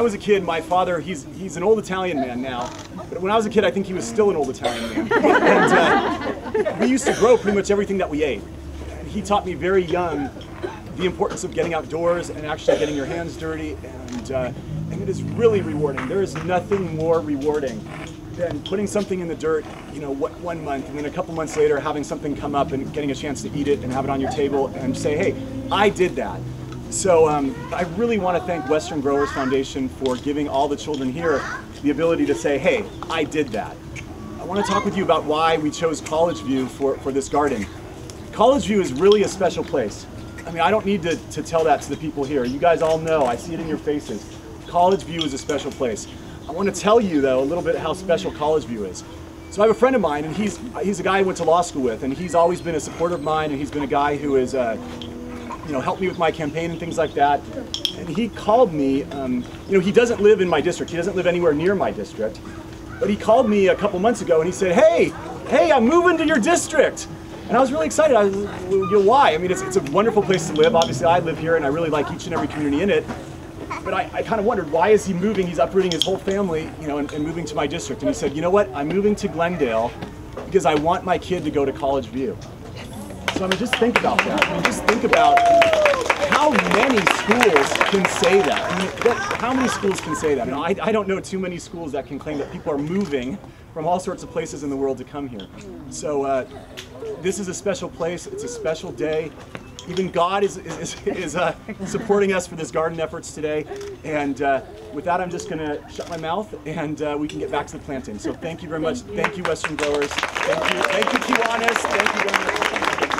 I was a kid, my father, he's an old Italian man now, but when I was a kid, I think he was still an old Italian man. And we used to grow pretty much everything that we ate. And he taught me very young the importance of getting outdoors and actually getting your hands dirty, and it is really rewarding. There is nothing more rewarding than putting something in the dirt, you know, what, 1 month, and then a couple months later having something come up and getting a chance to eat it and have it on your table and say, hey, I did that. So I really want to thank Western Growers Foundation for giving all the children here the ability to say, hey, I did that. I want to talk with you about why we chose College View for this garden. College View is really a special place. I mean, I don't need to tell that to the people here. You guys all know, I see it in your faces. College View is a special place. I want to tell you, though, a little bit how special College View is. So I have a friend of mine, and he's a guy I went to law school with, and he's always been a supporter of mine, and he's been a guy who has you know, helped me with my campaign and things like that. And he called me, you know, he doesn't live in my district. He doesn't live anywhere near my district. But he called me a couple months ago, and he said, hey, I'm moving to your district. And I was really excited. I was, you know, why? I mean, it's a wonderful place to live. Obviously, I live here, and I really like each and every community in it. But I kind of wondered, why is he moving? He's uprooting his whole family, you know, and moving to my district. And he said, you know what? I'm moving to Glendale because I want my kid to go to College View. So I mean, just think about that. I mean, just think about how many schools can say that. I mean, how many schools can say that? I mean, I don't know too many schools that can claim that people are moving from all sorts of places in the world to come here. So this is a special place. It's a special day. Even God is supporting us for this garden efforts today. And with that, I'm just going to shut my mouth, and we can get back to the planting. So thank you very much. Thank you, Western Growers. Thank you, Kiwanis. Thank you, Western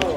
Growers.